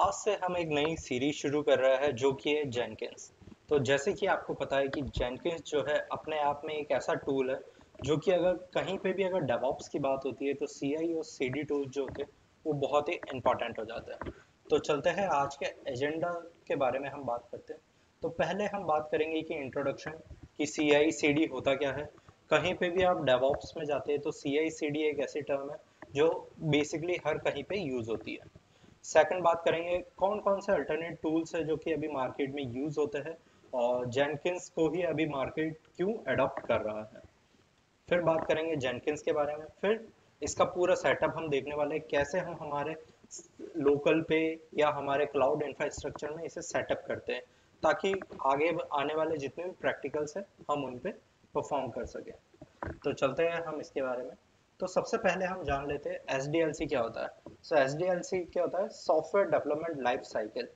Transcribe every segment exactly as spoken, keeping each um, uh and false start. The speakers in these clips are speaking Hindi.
आज से हम एक नई सीरीज शुरू कर रहे हैं जो कि है जेनकिंस। तो जैसे कि आपको पता है कि जेनकिंस जो है अपने आप में एक ऐसा टूल है जो कि अगर कहीं पे भी अगर डेवॉप्स की बात होती है तो सी आई और सी डी टूल्स जो होते हैं वो बहुत ही इम्पॉर्टेंट हो जाते हैं। तो चलते हैं आज के एजेंडा के बारे में हम बात करते हैं। तो पहले हम बात करेंगे कि इंट्रोडक्शन कि सी आई सी डी होता क्या है। कहीं पे भी आप डेवॉप्स में जाते हैं तो सी आई सी डी एक ऐसी टर्म है जो बेसिकली हर कहीं पे यूज़ होती है। सेकंड बात करेंगे कौन कौन से अल्टरनेट टूल्स है जो कि अभी मार्केट में यूज़ होते हैं और जेनकिंस को ही अभी मार्केट क्यों अडॉप्ट कर रहा है। फिर बात करेंगे जेनकिंस के बारे में, फिर इसका पूरा सेटअप हम देखने वाले हैं कैसे हम हमारे लोकल पे या हमारे क्लाउड इंफ्रास्ट्रक्चर में इसे सेटअप करते हैं ताकि आगे आने वाले जितने भी प्रैक्टिकल्स हैं हम उन पे परफॉर्म कर सकें। तो चलते हैं हम इसके बारे में। तो सबसे पहले हम जान लेते हैं एस डी एल सी क्या होता है। So S D L C क्या होता है, सॉफ्टवेयर डेवलपमेंट लाइफ साइकिल।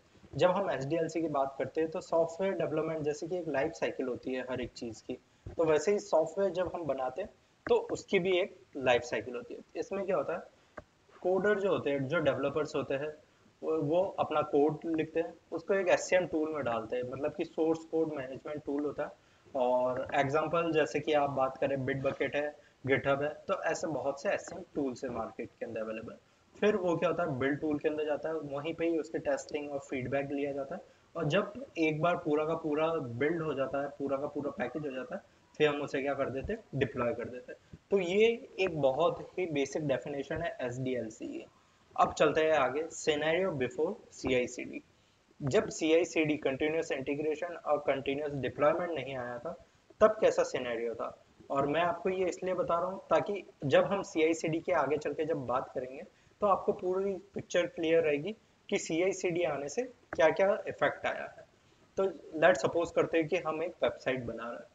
जब हम एस डी एल सी की बात करते हैं तो सॉफ्टवेयर डेवलपमेंट जैसे कि एक लाइफ साइकिल होती है हर एक चीज़ की, तो वैसे ही सॉफ्टवेयर जब हम बनाते हैं तो उसकी भी एक लाइफ साइकिल होती है। इसमें क्या होता है, कोडर जो होते हैं जो डेवलपर्स होते हैं वो अपना कोड लिखते हैं, उसको एक एस सी एम टूल में डालते हैं, मतलब कि सोर्स कोड मैनेजमेंट टूल होता है। और एग्जाम्पल जैसे कि आप बात करें बिट बकेट है, गिटहब है, तो ऐसे बहुत से एस सी एम टूल्स है मार्केट के अंदर अवेलेबल। फिर वो क्या होता है, बिल्ड टूल के अंदर जाता है, वहीं पे ही उसके टेस्टिंग और फीडबैक लिया जाता है और जब एक बार पूरा का पूरा बिल्ड हो जाता है, पूरा का पूरा पैकेज हो जाता है, फिर हम उसे क्या कर देते हैं, डिप्लॉय कर देते हैं। तो ये एक बहुत ही बेसिक डेफिनेशन है एस डी एल सी की। अब चलते हैं आगे, scenario before C I C D. जब C I C D continuous integration और कंटिन्यूस डिप्लॉयमेंट नहीं आया था तब कैसा सिनेरियो था, और मैं आपको ये इसलिए बता रहा हूँ ताकि जब हम सी आई सी डी के आगे चल के जब बात करेंगे तो आपको पूरी पिक्चर क्लियर रहेगी कि सी आई सी डी आने से क्या क्या इफेक्ट आया है। तो लेट सपोज करते हैं कि हम एक वेबसाइट बना रहे हैं,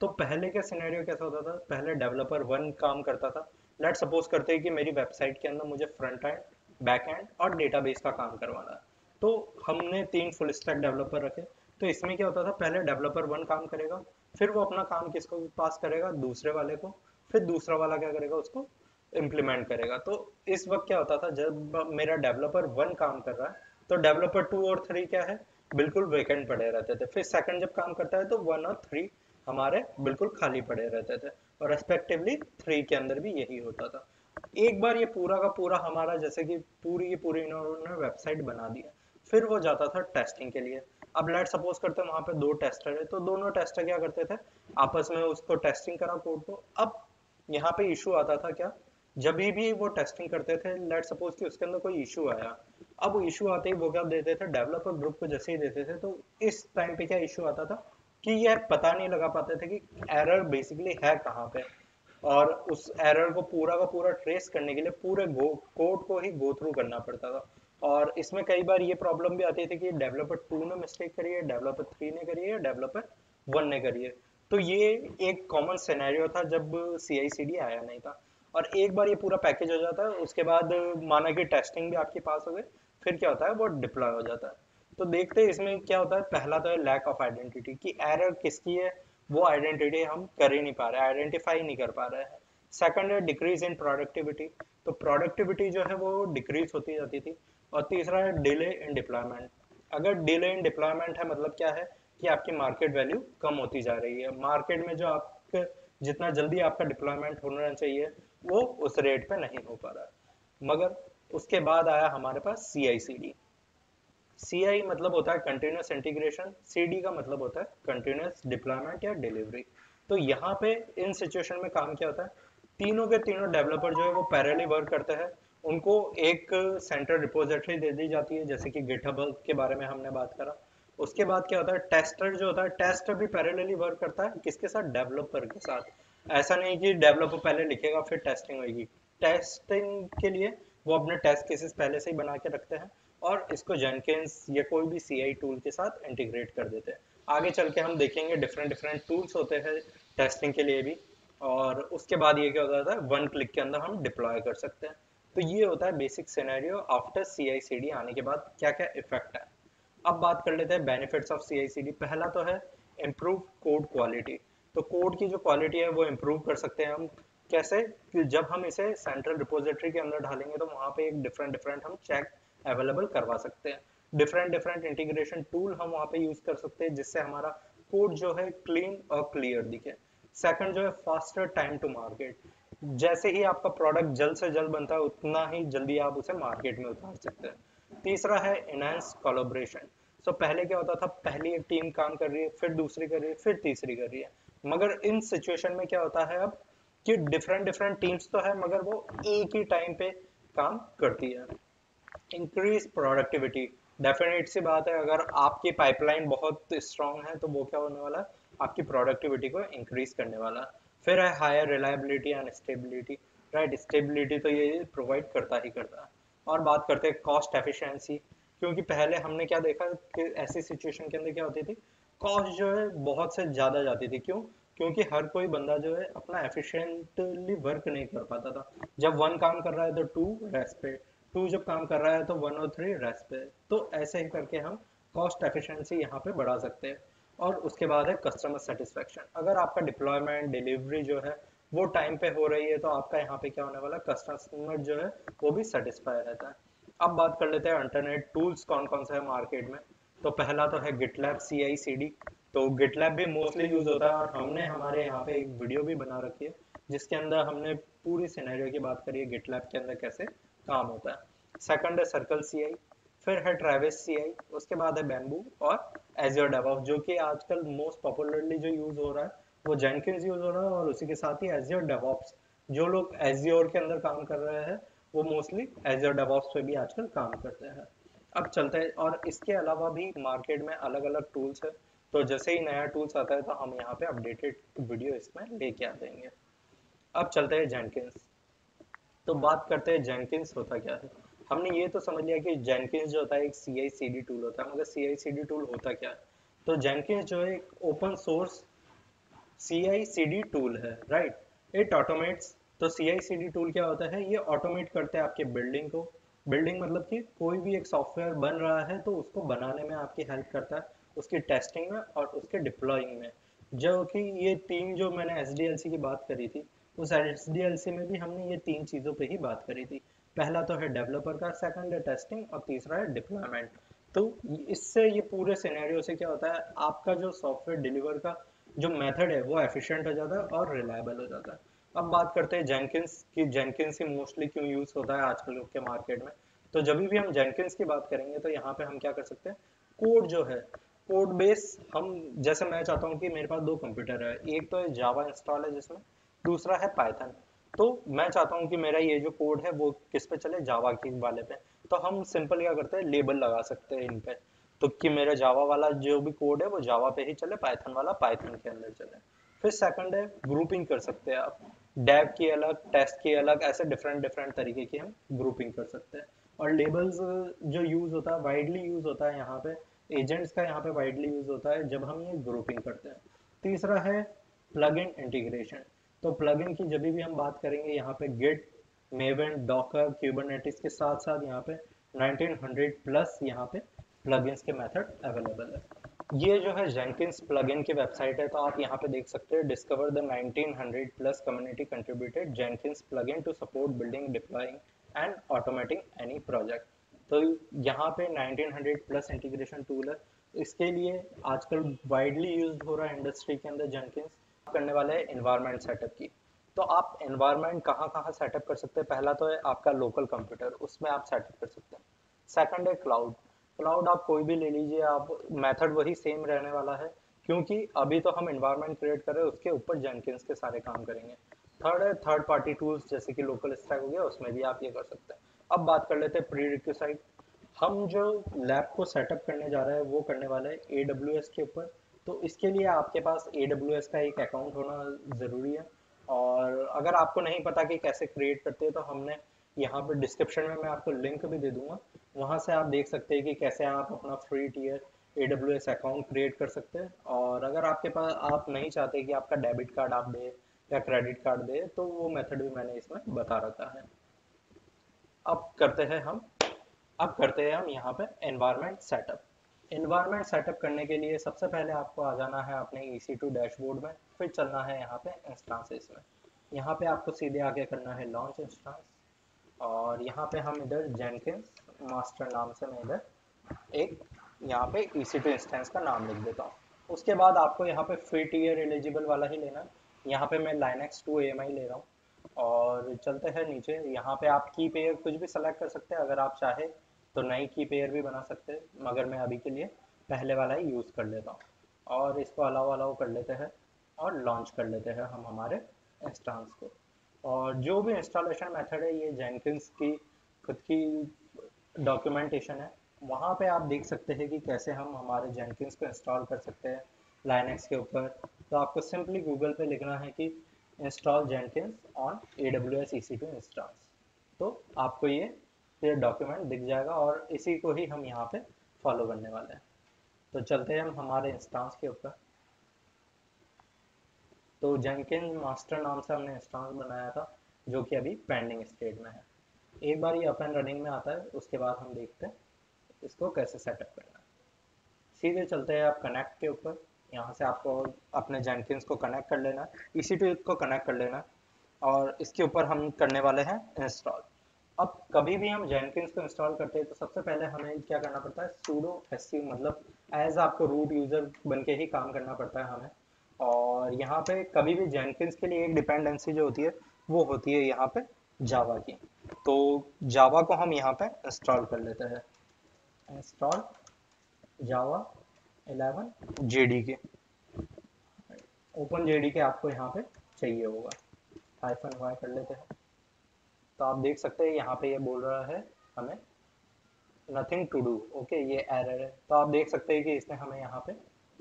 तो पहले का सिनेरियो कैसा होता था, पहले डेवलपर वन काम करता था। लेट सपोज करते हैं कि मेरी वेबसाइट के अंदर मुझे फ्रंट एंड, बैक एंड और डेटाबेस का काम करवाना है, तो हमने तीन फुल स्टैक डेवलपर रखे। तो इसमें क्या होता था, पहले डेवलपर वन काम करेगा, फिर वो अपना काम किसको पास करेगा, दूसरे वाले को, फिर दूसरा वाला क्या करेगा, उसको इम्प्लीमेंट करेगा। तो इस वक्त क्या होता था, जब मेरा डेवलपर वन काम कर रहा है तो डेवलपर टू और थ्री क्या है, बिल्कुल वेकेंट पड़े रहते थे। फिर सेकंड जब काम करता है तो वन और थ्री हमारे बिल्कुल खाली पड़े रहते थे और रेस्पेक्टिवली थ्री के अंदर भी यही होता था। एक बार ये पूरा का पूरा हमारा जैसे कि पूरी की पूरी इन्होंने वेबसाइट बना दिया, फिर वो जाता था टेस्टिंग के लिए। अब लेट सपोज करते हैं वहाँ पे दो टेस्टर है, तो दोनों टेस्टर क्या करते थे, आपस में उसको टेस्टिंग करा कोड को। अब यहाँ पे इशू आता था क्या, जब भी वो टेस्टिंग करते थे लेट सपोज कि उसके अंदर कोई इशू आया, अब वो इशू आते ही वो क्या देते थे, डेवलपर ग्रुप को जैसे ही देते थे, तो इस टाइम पे क्या इशू आता था कि यह पता नहीं लगा पाते थे कि एरर बेसिकली है कहाँ पे, और उस एरर को पूरा का पूरा ट्रेस करने के लिए पूरे कोड को ही गो थ्रू करना पड़ता था। और इसमें कई बार ये प्रॉब्लम भी आती थी कि डेवलपर टू ने मिस्टेक करी है, डेवलपर थ्री ने करी है, डेवलपर वन ने करी है। तो ये एक कॉमन सिनेरियो था जब सी आई सी डी आया नहीं था। और एक बार ये पूरा पैकेज हो जाता है, उसके बाद माना कि टेस्टिंग भी आपके पास हो गई, फिर क्या होता है, वो डिप्लॉय हो जाता है। तो देखते हैं इसमें क्या होता है, पहला तो है लैक ऑफ आइडेंटिटी कि एरर किसकी है वो आइडेंटिटी हम कर ही नहीं पा रहे, आइडेंटिफाई नहीं कर पा रहे हैं। सेकंड है डिक्रीज इन प्रोडक्टिविटी, तो प्रोडक्टिविटी जो है वो डिक्रीज होती जाती थी। और तीसरा है डिले इन डिप्लॉयमेंट। अगर डिले इन डिप्लॉयमेंट है मतलब क्या है कि आपकी मार्केट वैल्यू कम होती जा रही है, मार्केट में जो आपके जितना जल्दी आपका डिप्लॉयमेंट होना चाहिए वो उस रेट पे नहीं हो पा रहा। मगर उसके बाद आया हमारे पास सी आई सी डी। सी आई मतलब होता है कंटिन्यूस इंटीग्रेशन, सी डी का मतलब होता है कंटिन्यूस डिप्लॉयमेंट या डिलीवरी। तो यहाँ पे इन सिचुएशन में काम क्या होता है, तीनों के तीनों डेवलपर जो है वो पैरेलली वर्क करते हैं, उनको एक सेंट्रल रिपोजिटरी दे दी जाती है जैसे कि गिटहब के बारे में हमने बात करा। उसके बाद क्या होता है, टेस्टर जो होता है, टेस्टर भी पैरेलली वर्क करता है किसके साथ, डेवलपर के साथ। ऐसा नहीं कि डेवलपर पहले लिखेगा फिर टेस्टिंग होगी, टेस्टिंग के लिए वो अपने टेस्ट केसेस पहले से ही बना के रखते हैं और इसको जेनकिंस या कोई भी सी आई टूल के साथ इंटीग्रेट कर देते हैं। आगे चल के हम देखेंगे डिफरेंट डिफरेंट टूल्स होते हैं टेस्टिंग के लिए भी, और उसके बाद ये क्या हो जाता है, वन क्लिक के अंदर हम डिप्लॉय कर सकते हैं। तो ये होता है basic scenario after C I C D आने के बाद क्या क्या इफेक्ट है। अब बात कर लेते हैं benefits of C I C D. पहला तो है इम्प्रूव कोड क्वालिटी, तो कोड की जो क्वालिटी है वो इम्प्रूव कर सकते हैं हम कैसे, कि जब हम इसे सेंट्रल रिपोजिटरी के अंदर डालेंगे तो वहाँ पे एक डिफरेंट डिफरेंट हम चेक अवेलेबल करवा सकते हैं। डिफरेंट डिफरेंट इंटीग्रेशन टूल हम वहाँ पे यूज कर सकते हैं जिससे हमारा कोड जो है क्लीन और क्लियर दिखे। सेकंड जो है फास्टर टाइम टू मार्केट, जैसे ही आपका प्रोडक्ट जल्द से जल्द बनता है उतना ही जल्दी आप उसे मार्केट में उतार सकते हैं। तीसरा है एनहांस कोलैबोरेशन। सो पहले क्या होता था, पहली एक टीम काम कर रही है, फिर दूसरी कर रही है, फिर तीसरी कर रही है, मगर इन सिचुएशन में क्या होता है अब कि डिफरेंट डिफरेंट टीम्स तो है मगर वो एक ही टाइम पे काम करती है। इंक्रीज प्रोडक्टिविटी, डेफिनेट सी बात है अगर आपकी पाइपलाइन बहुत स्ट्रांग है तो वो क्या होने वाला है, आपकी प्रोडक्टिविटी को इंक्रीज करने वाला। फिर है higher reliability and stability, right, stability तो ये प्रोवाइड करता ही करता है। और बात करते हैं कॉस्ट एफिशिएंसी, क्योंकि पहले हमने क्या देखा कि ऐसी सिचुएशन के अंदर क्या होती थी, कॉस्ट जो है बहुत से ज़्यादा जाती थी। क्यों? क्योंकि हर कोई बंदा जो है अपना एफिशिएंटली वर्क नहीं कर पाता था। जब वन काम कर रहा है तो टू रेस्ट पे, टू जब काम कर रहा है तो वन और थ्री रेस्ट पे, तो ऐसे ही करके हम कॉस्ट एफिशिएंसी यहाँ पे बढ़ा सकते हैं। और उसके बाद है कस्टमर सेटिस्फेक्शन, अगर आपका डिप्लॉयमेंट डिलीवरी जो है वो टाइम पे हो रही है तो आपका यहाँ पे क्या होने वाला, कस्टमर जो है वो भी सेटिस्फाई रहता है। अब बात कर लेते हैं इंटरनेट टूल्स कौन कौन से है मार्केट में। तो पहला तो है GitLab C I C D, तो गिटलैब भी मोस्टली यूज होता है और हमने हमारे यहाँ पे एक वीडियो भी बना रखी है जिसके अंदर हमने पूरी सिनेरियो की बात करी है गिटलैब के अंदर कैसे काम होता है। सेकंड है सर्कल सी आई, फिर है ट्रैविस सी आई, उसके बाद है बैम्बू और एज़्योर डेवऑप्स, जो कि आजकल मोस्ट पॉपुलरली जो यूज हो रहा है वो जेंकिंस यूज हो रहा है और उसी के साथ ही एज़्योर डेवऑप्स। जो लोग एज़्योर के अंदर काम कर रहे हैं वो मोस्टली एज़्योर डेवऑप्स पे भी आजकल काम करते हैं। अब चलते हैं, और इसके अलावा भी मार्केट में अलग अलग टूल्स है, तो जैसे ही नया टूल्स आता है तो हम यहाँ पे अपडेटेड वीडियो इसमें लेके आ देंगे। अब चलते हैं जेंकिंस, तो बात करते हैं जेंकिंस होता क्या है। हमने ये तो समझ लिया कि जेंकिंस जो होता है एक सी आई सी डी टूल होता है, मगर सी आई सी डी टूल होता क्या है। तो जेंकिंस जो है एक open source C I C D tool है, राइट, इट ऑटोमेट्स। तो C I C D tool क्या होता है, ये ऑटोमेट करते हैं आपके बिल्डिंग को। बिल्डिंग मतलब कि कोई भी एक सॉफ्टवेयर बन रहा है तो उसको बनाने में आपकी हेल्प करता है, उसकी टेस्टिंग में और उसके डिप्लॉइंग में। जो कि ये तीन, जो मैंने एस डी एल सी की बात करी थी उस एस डी एल सी में भी हमने ये तीन चीज़ों पे ही बात करी थी। पहला तो है डेवलपर का, सेकंड है टेस्टिंग और तीसरा है डिप्लॉयमेंट। तो इससे ये पूरे सिनेरियो से क्या होता है, आपका जो सॉफ्टवेयर डिलीवर का जो मेथड है वो एफिशिएंट हो जाता है और रिलायबल हो जाता है। अब बात करते हैं जेंकिंस की, जेंकिंस ही मोस्टली क्यों यूज़ होता है आजकल के मार्केट में। तो जब भी हम जेंकिंस की बात करेंगे तो यहाँ पर हम क्या कर सकते हैं, कोड जो है कोड बेस, हम जैसे मैं चाहता हूँ कि मेरे पास दो कंप्यूटर है, एक तो जावा इंस्टॉल है जिसमें, दूसरा है पाइथन। तो मैं चाहता हूं कि मेरा ये जो कोड है वो किस पे चले, जावा की वाले पे। तो हम सिंपल क्या करते हैं, लेबल लगा सकते हैं इन पे, तो कि मेरा जावा वाला जो भी कोड है वो जावा पे ही चले, पाइथन वाला पाइथन के अंदर चले। फिर सेकंड है ग्रुपिंग कर सकते हैं आप, डेव की अलग, टेस्ट की अलग, ऐसे डिफरेंट डिफरेंट तरीके की हम ग्रुपिंग कर सकते हैं। और लेबल्स जो यूज होता है वाइडली यूज होता है यहाँ पे, एजेंट्स का यहाँ पे वाइडली यूज होता है जब हम ये ग्रुपिंग करते हैं। तीसरा है प्लग इन इंटीग्रेशन, तो प्लगइन की जब भी हम बात करेंगे यहाँ पे गिट, मेवन, डॉकर, क्यूबरनेटिस के साथ साथ यहाँ पे नाइनटीन हंड्रेड प्लस यहाँ पे प्लगइन्स के मेथड अवेलेबल है। ये जो है जेंकिंस प्लगइन की वेबसाइट है, तो आप यहाँ पे देख सकते हैं, discover the nineteen hundred plus community contributed Jenkins plugin to support building, deploying and automating any project. तो यहाँ पे nineteen hundred plus integration tool है, इसके लिए आजकल वाइडली यूज हो रहा है इंडस्ट्री के अंदर। जेंकिंस करने वाले हैं एनवायरनमेंट सेटअप की, तो आप एनवायरनमेंट कहाँ कहाँ सेटअप कर सकते हैं। पहला तो है आपका लोकल कंप्यूटर, उसमें आप सेटअप कर सकते हैं। सेकंड है क्लाउड, क्लाउड आप कोई भी ले लीजिए, आप मेथड वही सेम रहने वाला है क्योंकि अभी तो हम एनवायरनमेंट क्रिएट कर रहे हैं, उसके ऊपर जेंकिंस के सारे काम करेंगे। थर्ड है थर्ड पार्टी टूल्स जैसे कि लोकल स्टैक हो गया, उसमें भी आप ये कर सकते हैं। अब बात कर लेते हैं प्री रिक्विजिट, हम जो लैब को सेटअप करने जा रहे हैं वो करने वाले हैं ए डब्ल्यू एस के ऊपर, तो इसके लिए आपके पास ए डब्ल्यू एस का एक अकाउंट होना ज़रूरी है। और अगर आपको नहीं पता कि कैसे क्रिएट करते हैं तो हमने यहाँ पर डिस्क्रिप्शन में मैं आपको लिंक भी दे दूँगा, वहाँ से आप देख सकते हैं कि कैसे आप अपना free tier A W S account create कर सकते हैं। और अगर आपके पास, आप नहीं चाहते कि आपका डेबिट कार्ड आप दे या क्रेडिट कार्ड दे, तो वो मेथड भी मैंने इसमें बता रखा है। अब करते हैं हम अब करते हैं हम यहाँ पर एनवायरनमेंट सेटअप। एनवायरनमेंट सेटअप करने के लिए सबसे पहले आपको आ जाना है अपने ई सी टू डैशबोर्ड में, फिर चलना है यहाँ पे इंस्टांसेस में। यहाँ पे आपको सीधे आगे करना है लॉन्च इंस्टांस, और यहाँ पे हम इधर जेंकिंस मास्टर नाम से मैं इधर एक यहाँ पे E C two इंस्टेंस का नाम लिख देता हूँ। उसके बाद आपको यहाँ पे फ्री टीयर एलिजिबल वाला ही लेना है। यहाँ पे मैं Linux two A M I ले रहा हूँ और चलते हैं नीचे। यहाँ पे आप की पेयर कुछ भी सेलेक्ट कर सकते हैं, अगर आप चाहे तो नई की पेयर भी बना सकते हैं, मगर मैं अभी के लिए पहले वाला ही यूज़ कर लेता हूँ और इसको अलाव अलाव कर लेते हैं और लॉन्च कर लेते हैं हम हमारे इंस्टांस को। और जो भी इंस्टॉलेशन मेथड है ये जेंकिंस की खुद की डॉक्यूमेंटेशन है, वहाँ पे आप देख सकते हैं कि कैसे हम हमारे जेंकिंस को इंस्टॉल कर सकते हैं लाइनेक्स के ऊपर। तो आपको सिंपली गूगल पे लिखना है कि install Jenkins on A W S E C two instance, तो आपको ये ये डॉक्यूमेंट दिख जाएगा और इसी को ही हम यहाँ पे फॉलो करने वाले हैं। तो चलते हैं हम हमारे इंस्टांस के ऊपर। तो जेंकिंस मास्टर नाम से हमने इंस्टांस बनाया था जो कि अभी पेंडिंग स्टेट में है। एक बार ये अप एंड रनिंग में आता है उसके बाद हम देखते हैं इसको कैसे सेटअप करना है। सीधे चलते हैं आप कनेक्ट के ऊपर। यहाँ से आपको अपने जेंकिंस को कनेक्ट कर लेना, E C two को कनेक्ट कर लेना और इसके ऊपर हम करने वाले हैं इंस्टॉल। अब कभी भी हम जेंकिंस को इंस्टॉल करते हैं तो सबसे पहले हमें क्या करना पड़ता है, सूडो एसयू, मतलब एज आपको रूट यूज़र बन के ही काम करना पड़ता है हमें। और यहाँ पे कभी भी जेंकिंस के लिए एक डिपेंडेंसी जो होती है वो होती है यहाँ पे जावा की। तो जावा को हम यहाँ पे इंस्टॉल कर लेते हैं, install Java eleven J D K, open J D K आपको यहाँ पे चाहिए होगा, हाइफन वाई कर लेते हैं। तो आप देख सकते हैं यहाँ पे ये यह बोल रहा है हमें नथिंग टू डू, ओके ये एरर है। तो आप देख सकते हैं कि इसने हमें यहाँ पे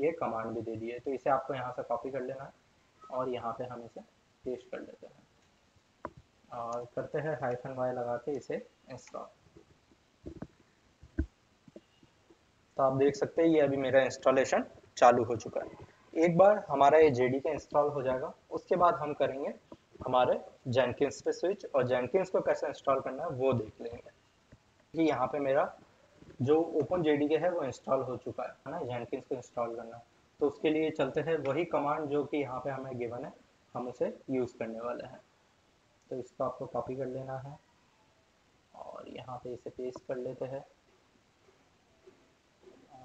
ये कमांड भी दे दी है। तो इसे आपको यहाँ से कॉपी कर लेना है और यहाँ पे हम इसे पेस्ट कर लेते हैं और करते हैं हाइफन वाई लगा के इसे इंस्टॉल। तो आप देख सकते हैं ये अभी मेरा इंस्टॉलेशन चालू हो चुका है। एक बार हमारा ये J D K इंस्टॉल हो जाएगा उसके बाद हम करेंगे हमारे जेंकिंस पे स्विच और जेंकिंस को कैसे इंस्टॉल करना है वो देख लेंगे। ये यहाँ पे मेरा जो ओपन J D K है वो इंस्टॉल हो चुका है ना, जेंकिंस को इंस्टॉल करना। तो उसके लिए चलते हैं, वही कमांड जो कि यहाँ पे हमें गिवन है हम उसे यूज़ करने वाले हैं। तो इसको आपको कॉपी कर लेना है और यहाँ पे इसे पेस्ट कर लेते हैं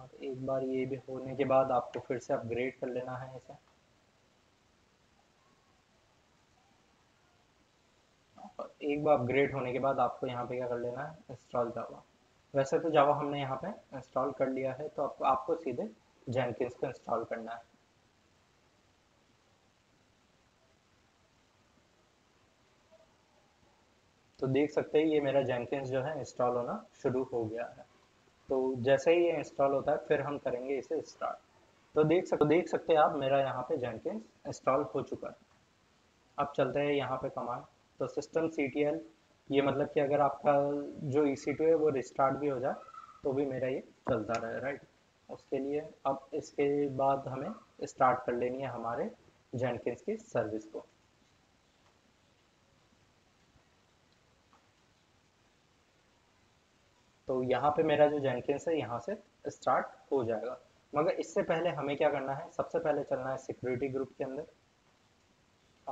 और एक बार ये भी होने के बाद आपको फिर से अपग्रेड कर लेना है इसे और एक बार अपग्रेड होने के बाद आपको यहाँ पे क्या कर लेना है, इंस्टॉल जावा। वैसे तो जावा हमने यहाँ पे इंस्टॉल कर लिया है, तो आपको आपको सीधे जेंकिंस को इंस्टॉल करना है। तो देख सकते हैं ये मेरा जेंकिंस जो है इंस्टॉल होना शुरू हो गया है। तो जैसे ही ये इंस्टॉल होता है फिर हम करेंगे इसे स्टार्ट। तो देख सकते देख सकते हैं आप मेरा यहाँ पे जेंकिंस इंस्टॉल हो चुका है। अब चलते हैं यहाँ पे कमांड। तो सिस्टम C T L, ये मतलब कि अगर आपका जो E C two है वो रिस्टार्ट भी हो जाए तो भी मेरा ये चलता रहे, राइट। उसके लिए अब इसके बाद हमें स्टार्ट कर लेनी है हमारे जेंकिंस की सर्विस को। तो यहाँ पे मेरा जो जेंकिंस है यहाँ से स्टार्ट हो जाएगा, मगर इससे पहले हमें क्या करना है, सबसे पहले चलना है सिक्योरिटी ग्रुप के अंदर।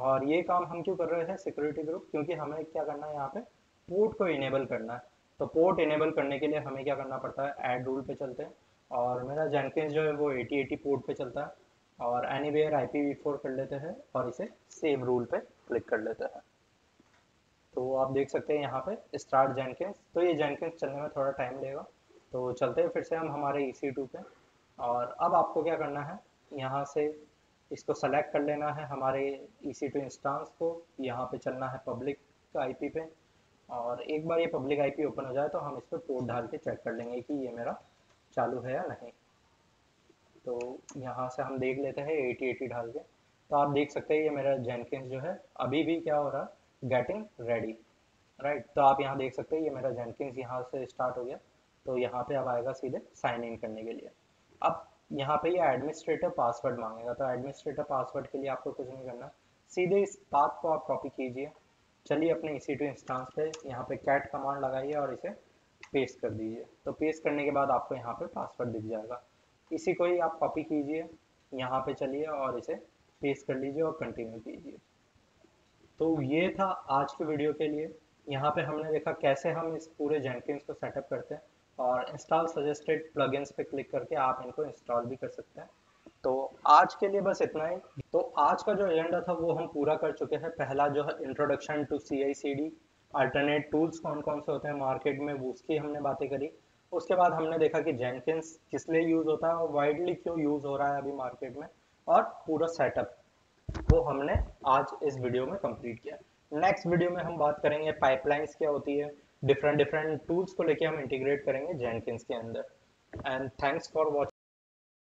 और ये काम हम क्यों कर रहे हैं सिक्योरिटी ग्रुप, क्योंकि हमें क्या करना है यहाँ पे पोर्ट को इनेबल करना है। तो पोर्ट इनेबल करने के लिए हमें क्या करना पड़ता है, ऐड रूल पे चलते हैं और मेरा जेंकिंस जो है वो अस्सी अस्सी पोर्ट पे चलता है और anywhere I P v four कर लेते हैं और इसे सेव रूल पे क्लिक कर लेते हैं। तो आप देख सकते हैं यहाँ पे स्टार्ट जेंकिंस। तो ये जेंकिंस चलने में थोड़ा टाइम लेगा, तो चलते हैं फिर से हम हमारे E C two पे। और अब आपको क्या करना है, यहाँ से इसको सेलेक्ट कर लेना है हमारे E C two इंस्टांस को, यहाँ पे चलना है पब्लिक आईपी पे और एक बार ये पब्लिक आईपी ओपन हो जाए तो हम इस पर पोर्ट डाल के चेक कर लेंगे कि ये मेरा चालू है या नहीं। तो यहाँ से हम देख लेते हैं अस्सी अस्सी डाल के। तो आप देख सकते हैं ये मेरा जेंकिंस जो है अभी भी क्या हो रहा है, गेटिंग रेडी, राइट। तो आप यहाँ देख सकते हैं ये मेरा जेंकिंस यहाँ से स्टार्ट हो गया। तो यहाँ पर अब आएगा सीधे साइन इन करने के लिए। अब यहाँ पे ये एडमिनिस्ट्रेटर पासवर्ड मांगेगा, तो एडमिनिस्ट्रेटर पासवर्ड के लिए आपको कुछ नहीं करना, सीधे इस पाथ को आप कॉपी कीजिए। चलिए अपने E C two इंस्टांस पे यहाँ पे कैट कमांड लगाइए और इसे पेस्ट कर दीजिए। तो पेस्ट करने के बाद आपको यहाँ पे पासवर्ड दिख जाएगा, इसी को ही आप कॉपी कीजिए, यहाँ पे चलिए और इसे पेस्ट कर लीजिए और कंटिन्यू कीजिए। तो ये था आज के वीडियो के लिए। यहाँ पे हमने देखा कैसे हम इस पूरे जेंकिंस को सेटअप करते हैं, और इंस्टॉल सजेस्टेड प्लगइन्स पे क्लिक करके आप इनको इंस्टॉल भी कर सकते हैं। तो आज के लिए बस इतना ही। तो आज का जो एजेंडा था वो हम पूरा कर चुके हैं। पहला जो है introduction to C I C D, alternate tools कौन कौन से होते हैं मार्केट में, उसकी हमने बातें करी। उसके बाद हमने देखा कि जेंकिंस किस लिए यूज़ होता है और वाइडली क्यों यूज़ हो रहा है अभी मार्केट में, और पूरा सेटअप वो हमने आज इस वीडियो में कंप्लीट किया। नेक्स्ट वीडियो में हम बात करेंगे पाइपलाइंस क्या होती है, डिफरेंट डिफरेंट टूल्स को लेके हम इंटीग्रेट करेंगे जेंकिंस के अंदर। And thanks for watching.